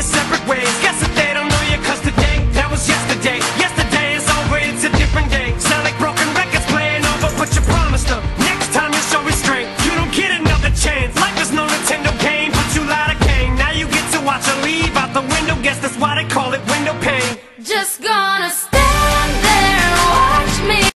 your separate ways. Guess that they don't know you, cause today, that was yesterday. Yesterday is over, it's a different day. Sound like broken records playing over, but you promised them next time you show restraint. You don't get another chance. Life is no Nintendo game, but you lied again. Now you get to watch her leave out the window. Guess that's why